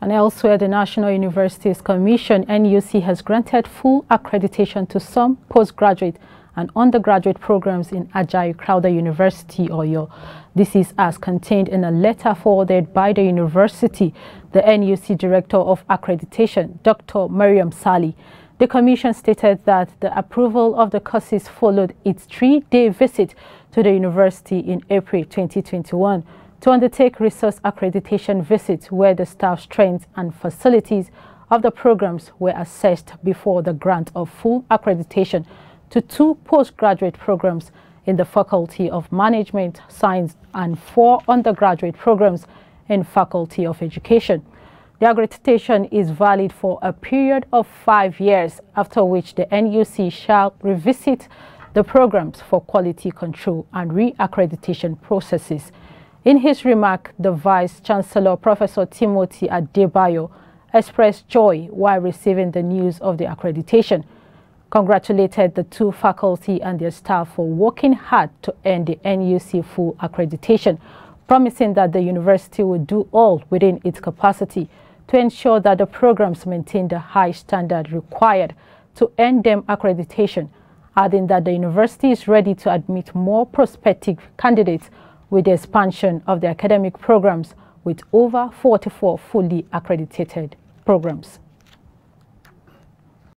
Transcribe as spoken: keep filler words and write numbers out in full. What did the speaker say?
And elsewhere, the National Universities Commission, N U C, has granted full accreditation to some postgraduate and undergraduate programs in Ajayi Crowther University, Oyo. This is as contained in a letter forwarded by the university, the N U C Director of Accreditation, Doctor Miriam Sali. The Commission stated that the approval of the courses followed its three-day visit to the university in April twenty twenty-one to undertake resource accreditation visits where the staff strength and facilities of the programs were assessed before the grant of full accreditation to two postgraduate programs in the Faculty of Management Science and four undergraduate programs in Faculty of Education. The accreditation is valid for a period of five years, after which the N U C shall revisit the programs for quality control and re-accreditation processes. In his remark, the Vice-Chancellor, Professor Timothy Adebayo, expressed joy while receiving the news of the accreditation, congratulated the two faculty and their staff for working hard to earn the N U C full accreditation, promising that the university will do all within its capacity to ensure that the programs maintain the high standard required to earn them accreditation, adding that the university is ready to admit more prospective candidates with the expansion of the academic programs, with over forty-four fully accredited programs.